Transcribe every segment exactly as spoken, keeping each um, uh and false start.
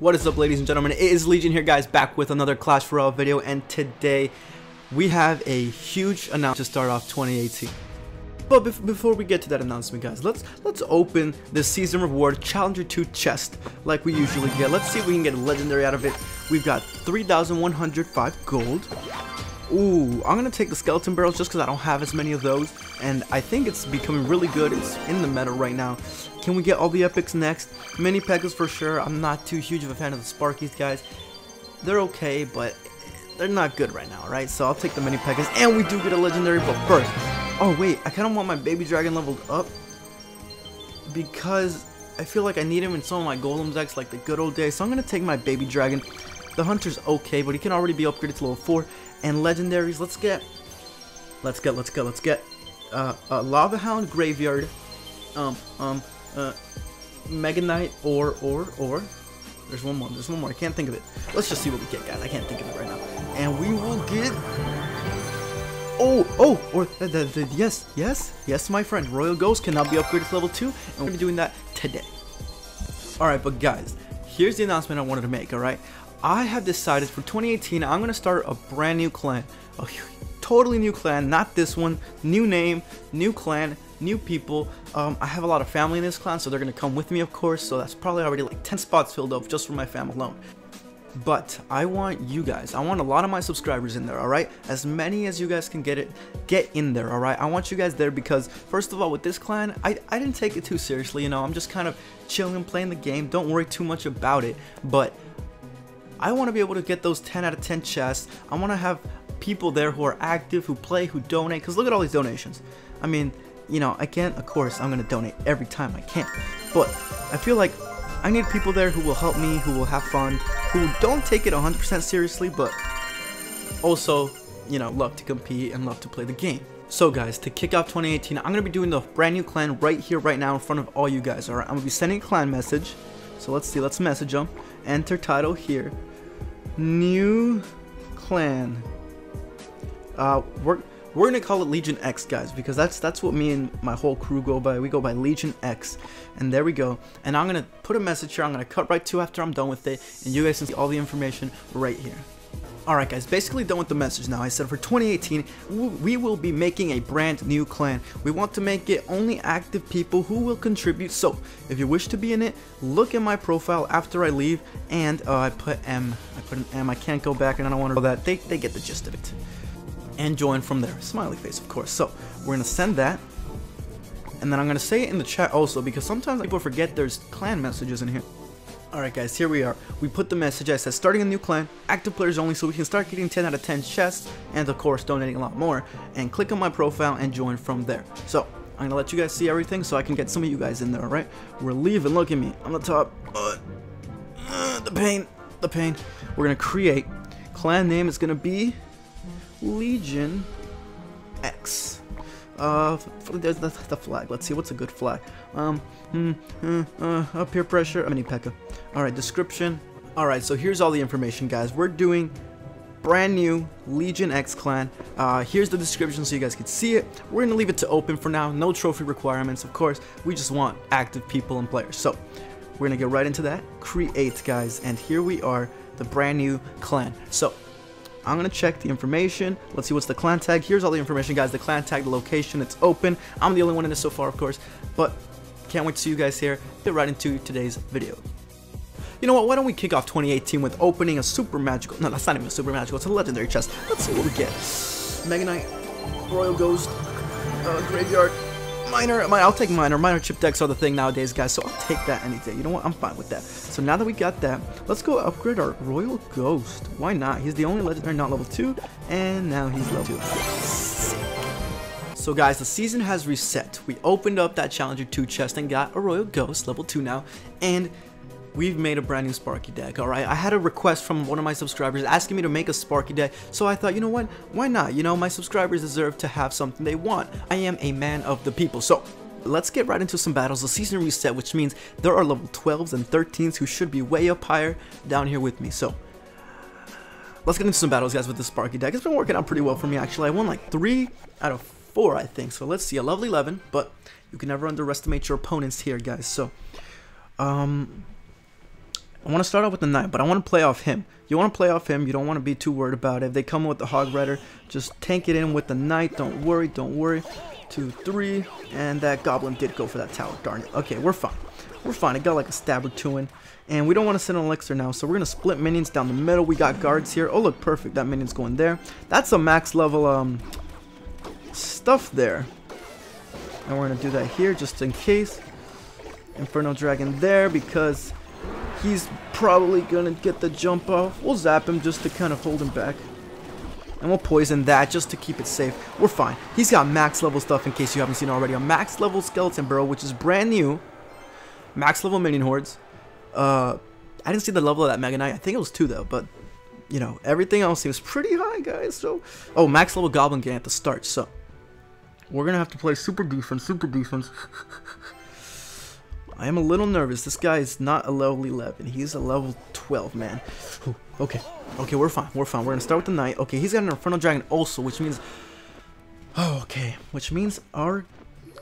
What is up, ladies and gentlemen? It is Legion here, guys, back with another Clash Royale video, and today we have a huge announcement to start off twenty eighteen. But bef before we get to that announcement, guys, let's let's open the season reward Challenger two chest like we usually get. Let's see if we can get a legendary out of it. We've got three thousand one hundred five gold. Ooh, I'm gonna take the skeleton barrels just because I don't have as many of those, and I think it's becoming really good. It's in the meta right now. Can we get all the epics next? Mini Pekkas for sure. I'm not too huge of a fan of the Sparkies, guys. They're okay, but they're not good right now, right? So I'll take the Mini Pekkas, and we do get a legendary. But first, oh wait, I kind of want my baby dragon leveled up because I feel like I need him in some of my Golem decks, like the good old days. So I'm gonna take my baby dragon. The hunter's okay, but he can already be upgraded to level four. And legendaries, let's get, let's get, let's get, let's get, uh, uh Lava Hound, Graveyard, um, um, uh, Mega Knight, or, or, or, there's one more, there's one more, I can't think of it. Let's just see what we get, guys. I can't think of it right now. And we will get, oh, oh, or, the, the, the, yes, yes, yes, my friend, Royal Ghost can now be upgraded to level two, and we're gonna be doing that today. Alright, but guys, here's the announcement I wanted to make, alright? I have decided for twenty eighteen, I'm going to start a brand new clan, a totally new clan, not this one, new name, new clan, new people. Um, I have a lot of family in this clan, so they're going to come with me, of course, so that's probably already like ten spots filled up just for my fam alone. But I want you guys, I want a lot of my subscribers in there, alright? As many as you guys can get it, get in there, alright? I want you guys there because, first of all, with this clan, I, I didn't take it too seriously, you know, I'm just kind of chilling, playing the game, don't worry too much about it, but I want to be able to get those ten out of ten chests. I want to have people there who are active, who play, who donate, because look at all these donations. I mean, you know, again, of course, I'm going to donate every time I can, but I feel like I need people there who will help me, who will have fun, who don't take it one hundred percent seriously, but also, you know, love to compete and love to play the game. So guys, to kick off twenty eighteen, I'm going to be doing the brand new clan right here, right now, in front of all you guys, alright? I'm going to be sending a clan message, so let's see, let's message them, enter title here. New clan. Uh, we're we're gonna call it Legion X, guys, because that's that's what me and my whole crew go by. We go by Legion X, and there we go. And I'm gonna put a message here. I'm gonna cut right to after I'm done with it, and you guys can see all the information right here. Alright guys, basically done with the message now. I said for twenty eighteen, we will be making a brand new clan. We want to make it only active people who will contribute. So, if you wish to be in it, look at my profile after I leave. And, uh, I put M. I put an M. I can't go back and I don't want to know that. They, they get the gist of it. And join from there. Smiley face, of course. So, we're going to send that. And then I'm going to say it in the chat also, because sometimes people forget there's clan messages in here. Alright guys, here we are. We put the message, I said starting a new clan, active players only, so we can start getting ten out of ten chests, and of course donating a lot more, and click on my profile and join from there. So, I'm gonna let you guys see everything so I can get some of you guys in there, alright? We're leaving, look at me, on the top, uh, uh, the pain, the pain. We're gonna create, clan name is gonna be Legion X. Uh, there's the, the flag. Let's see, what's a good flag? Um, mm, mm, uh, uh, peer pressure. Mini Pekka. Alright, description. Alright, so here's all the information, guys. We're doing brand new Legion X clan. Uh, here's the description so you guys can see it. We're gonna leave it to open for now. No trophy requirements, of course. We just want active people and players. So, we're gonna get right into that. Create, guys. And here we are, the brand new clan. So, I'm gonna check the information. Let's see what's the clan tag. Here's all the information, guys. The clan tag, the location, it's open. I'm the only one in this so far, of course, but can't wait to see you guys here. Get right into today's video. You know what? Why don't we kick off twenty eighteen with opening a super magical? No, that's not even a super magical. It's a legendary chest. Let's see what we get. Mega Knight, Royal Ghost, uh, Graveyard, Minor. I'll take Minor. Minor chip decks are the thing nowadays, guys. So I'll take that any day. You know what? I'm fine with that. So now that we got that, let's go upgrade our Royal Ghost. Why not? He's the only legendary not level two, and now he's level two. Sick. So guys, the season has reset. We opened up that Challenger two chest and got a Royal Ghost, level two now, and we've made a brand new Sparky deck, alright? I had a request from one of my subscribers asking me to make a Sparky deck, so I thought, you know what? Why not? You know, my subscribers deserve to have something they want. I am a man of the people, so let's get right into some battles. The season reset, which means there are level twelves and thirteens who should be way up higher down here with me, so let's get into some battles, guys, with the Sparky deck. It's been working out pretty well for me, actually. I won like three out of four, I think, so let's see. A level eleven, but you can never underestimate your opponents here, guys, so um... I want to start off with the knight, but I want to play off him. You want to play off him. You don't want to be too worried about it. If they come with the hog rider, just tank it in with the knight. Don't worry. Don't worry. Two, three. And that goblin did go for that tower. Darn it. Okay, we're fine. We're fine. It got like a stab or two in. And we don't want to sit on elixir now, so we're going to split minions down the middle. We got guards here. Oh, look, perfect. That minion's going there. That's a max level um stuff there. And we're going to do that here just in case. Inferno Dragon there because he's probably going to get the jump off. We'll zap him just to kind of hold him back. And we'll poison that just to keep it safe. We're fine. He's got max level stuff in case you haven't seen already. A max level skeleton burrow, which is brand new. Max level minion hordes. Uh, I didn't see the level of that Mega Knight. I think it was two though, but you know, everything else seems pretty high, guys. So, oh, max level Goblin Gang at the start. So, we're going to have to play super defense, super defense. I am a little nervous. This guy is not a level eleven. He's a level twelve, man. Ooh, okay. Okay, we're fine. We're fine. We're going to start with the knight. Okay, he's got an Infernal Dragon also, which means... Oh, okay. Which means our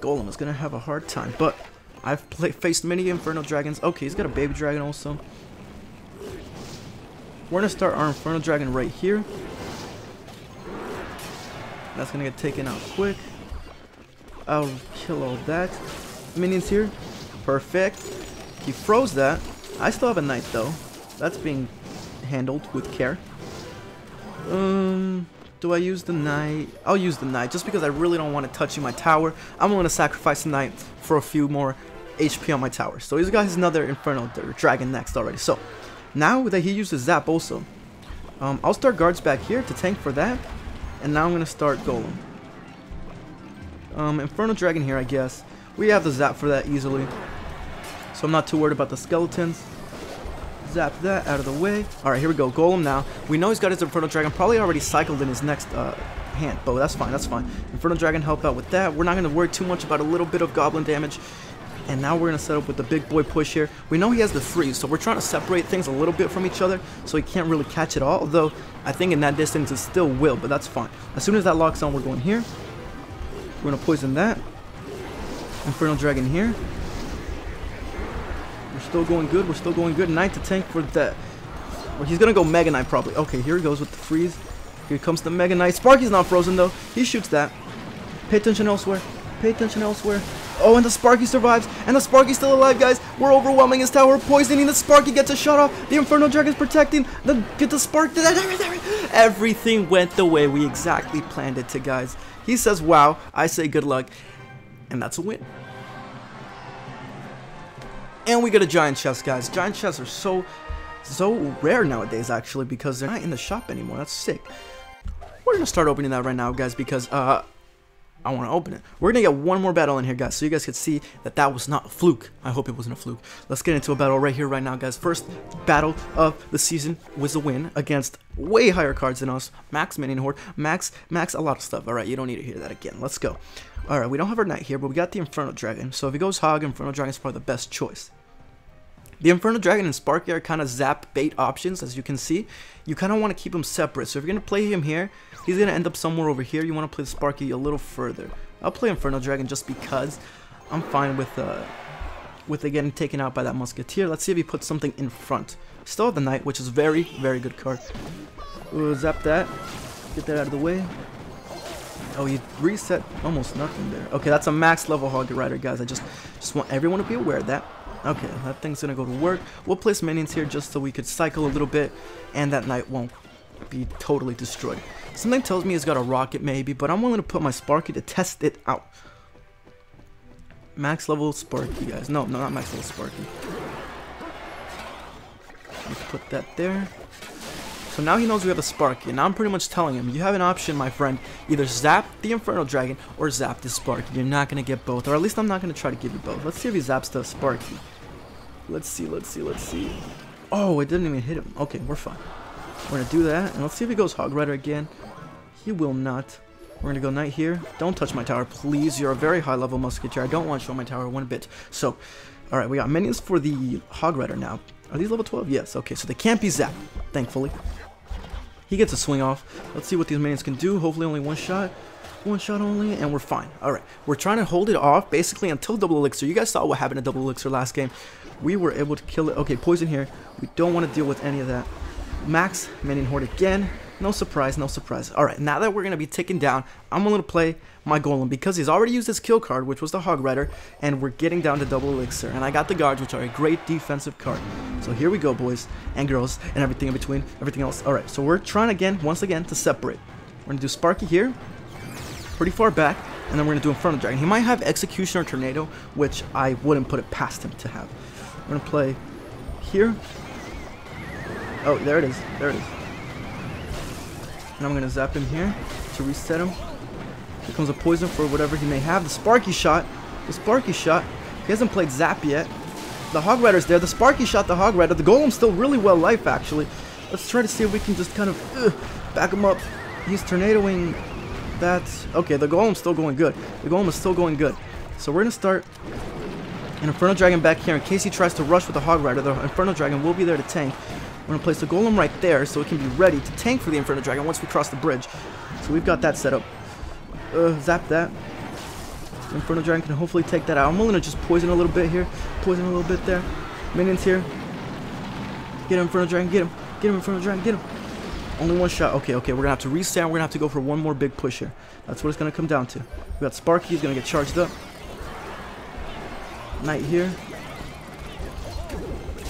Golem is going to have a hard time. But I've play, faced many Infernal Dragons. Okay, he's got a Baby Dragon also. We're going to start our Infernal Dragon right here. That's going to get taken out quick. I'll kill all that. Minions here. Perfect. He froze that. I still have a knight though. That's being handled with care. Um, do I use the knight? I'll use the knight just because I really don't want it touching my tower. I'm going to sacrifice the knight for a few more H P on my tower. So he's got his another Inferno Dragon next already. So now that he uses Zap also, um, I'll start guards back here to tank for that. And now I'm going to start Golem. Um, Inferno Dragon here, I guess. We have the Zap for that easily. So I'm not too worried about the skeletons. Zap that out of the way. Alright, here we go. Golem now. We know he's got his Inferno Dragon. Probably already cycled in his next uh, hand. But that's fine. That's fine. Inferno Dragon help out with that. We're not going to worry too much about a little bit of goblin damage. And now we're going to set up with the big boy push here. We know he has the freeze. So we're trying to separate things a little bit from each other. So he can't really catch it all. Although, I think in that distance it still will. But that's fine. As soon as that locks on, we're going here. We're going to poison that. Inferno Dragon here. We're still going good. We're still going good. Knight to tank for that. Well, he's going to go Mega Knight probably. Okay, here he goes with the freeze. Here comes the Mega Knight. Sparky's not frozen though. He shoots that. Pay attention elsewhere. Pay attention elsewhere. Oh, and the Sparky survives. And the Sparky's still alive, guys. We're overwhelming his tower. Poisoning. The Sparky gets a shot off. The Inferno Dragon's protecting. The, get the Spark. Everything went the way we exactly planned it to, guys. He says, wow. I say good luck. And that's a win. And we got a giant chest, guys. Giant chests are so, so rare nowadays, actually, because they're not in the shop anymore. That's sick. We're going to start opening that right now, guys, because uh, I want to open it. We're going to get one more battle in here, guys, so you guys could see that that was not a fluke. I hope it wasn't a fluke. Let's get into a battle right here, right now, guys. First battle of the season was a win against way higher cards than us. Max Minion Horde. Max, Max, a lot of stuff. All right, you don't need to hear that again. Let's go. All right, we don't have our knight here, but we got the Inferno Dragon. So if he goes hog, Inferno Dragon is probably the best choice. The Inferno Dragon and Sparky are kind of Zap-Bait options, as you can see. You kind of want to keep them separate. So if you're going to play him here, he's going to end up somewhere over here. You want to play Sparky a little further. I'll play Inferno Dragon just because I'm fine with uh, with it getting taken out by that Musketeer. Let's see if he puts something in front. Still have the Knight, which is very, very good card. Ooh, zap that. Get that out of the way. Oh, he reset almost nothing there. Okay, that's a max level Hog Rider, guys. I just, just want everyone to be aware of that. Okay, that thing's gonna go to work. We'll place minions here just so we could cycle a little bit, and that knight won't be totally destroyed. Something tells me he's got a rocket maybe, but I'm willing to put my Sparky to test it out. Max level Sparky, guys. No, no, not max level Sparky. Let's put that there. So now he knows we have a Sparky, and now I'm pretty much telling him, you have an option, my friend. Either zap the Inferno Dragon or zap the Sparky. You're not going to get both, or at least I'm not going to try to give you both. Let's see if he zaps the Sparky. Let's see, let's see, let's see. Oh, it didn't even hit him. Okay, we're fine. We're going to do that, and let's see if he goes Hog Rider again. He will not. We're going to go Knight here. Don't touch my tower, please. You're a very high-level Musketeer. I don't want you on my tower one bit. So, all right, we got minions for the Hog Rider now. Are these level twelve? Yes. Okay, so they can't be zapped, thankfully. He gets a swing off. Let's see what these minions can do. Hopefully only one shot. One shot only, and we're fine. Alright, we're trying to hold it off basically until double elixir. You guys saw what happened at double elixir last game. We were able to kill it. Okay, poison here. We don't want to deal with any of that. Max, Minion Horde again. No surprise, no surprise. Alright, now that we're going to be taken down, I'm going to play my Golem because he's already used his kill card, which was the Hog Rider, and we're getting down to double elixir. And I got the guards, which are a great defensive card. So here we go, boys and girls and everything in between, everything else. Alright, so we're trying again, once again, to separate. We're going to do Sparky here, pretty far back, and then we're going to do Inferno Dragon. He might have Executioner Tornado, which I wouldn't put it past him to have. We're going to play here. Oh, there it is, there it is. And I'm going to zap him here to reset him. Here comes a poison for whatever he may have. The Sparky shot. The Sparky shot. He hasn't played Zap yet. The Hog Rider's there. The Sparky shot the Hog Rider. The Golem's still really well life, actually. Let's try to see if we can just kind of uh, back him up. He's tornadoing. That's... Okay, the Golem's still going good. The Golem is still going good. So we're going to start an Inferno Dragon back here. In case he tries to rush with the Hog Rider, the Inferno Dragon will be there to tank. We're going to place the Golem right there so it can be ready to tank for the Inferno Dragon once we cross the bridge. So we've got that set up. Uh, zap that. The Inferno Dragon can hopefully take that out. I'm willing to just poison a little bit here. Poison a little bit there. Minions here. Get him, Inferno Dragon. Get him. Get him, Inferno Dragon. Get him. Only one shot. Okay, okay. We're going to have to reset. We're going to have to go for one more big push here. That's what it's going to come down to. We got Sparky. He's going to get charged up. Knight here.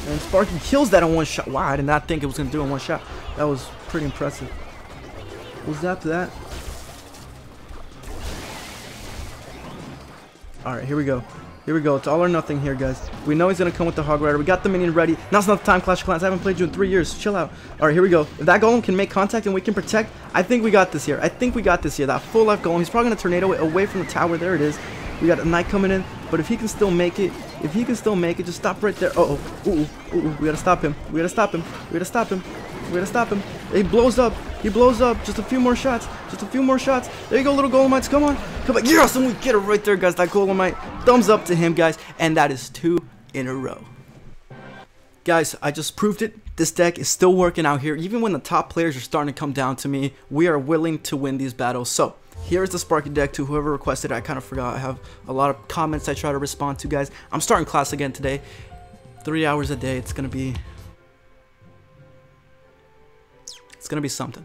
And Sparky kills that in one shot. Wow, I did not think it was going to do in one shot. That was pretty impressive. We'll zap that. Alright, here we go. Here we go. It's all or nothing here, guys. We know he's going to come with the Hog Rider. We got the minion ready. Now's not the time, Clash of Clans. I haven't played you in three years. Chill out. Alright, here we go. If that Golem can make contact and we can protect, I think we got this here. I think we got this here. That full life Golem. He's probably going to tornado it away from the tower. There it is. We got a Knight coming in. But if he can still make it, if he can still make it, just stop right there. Uh-oh. Ooh, ooh, ooh. We gotta stop him. We gotta stop him. We gotta stop him. We gotta stop him. He blows up. He blows up. Just a few more shots. Just a few more shots. There you go, little Golemites. Come on. Come on. Yes, and we get it right there, guys. That Golemite. Thumbs up to him, guys. And that is two in a row. Guys, I just proved it. This deck is still working out here. Even when the top players are starting to come down to me, we are willing to win these battles. So, here's the Sparky deck to whoever requested it. I kind of forgot. I have a lot of comments I try to respond to, guys. I'm starting class again today. Three hours a day. It's going to be... It's going to be something.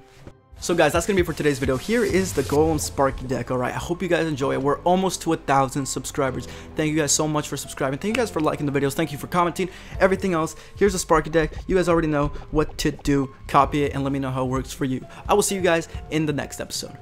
So guys, that's going to be for today's video. Here is the Golem Sparky deck, alright? I hope you guys enjoy it. We're almost to a thousand subscribers. Thank you guys so much for subscribing. Thank you guys for liking the videos. Thank you for commenting. Everything else. Here's the Sparky deck. You guys already know what to do. Copy it and let me know how it works for you. I will see you guys in the next episode.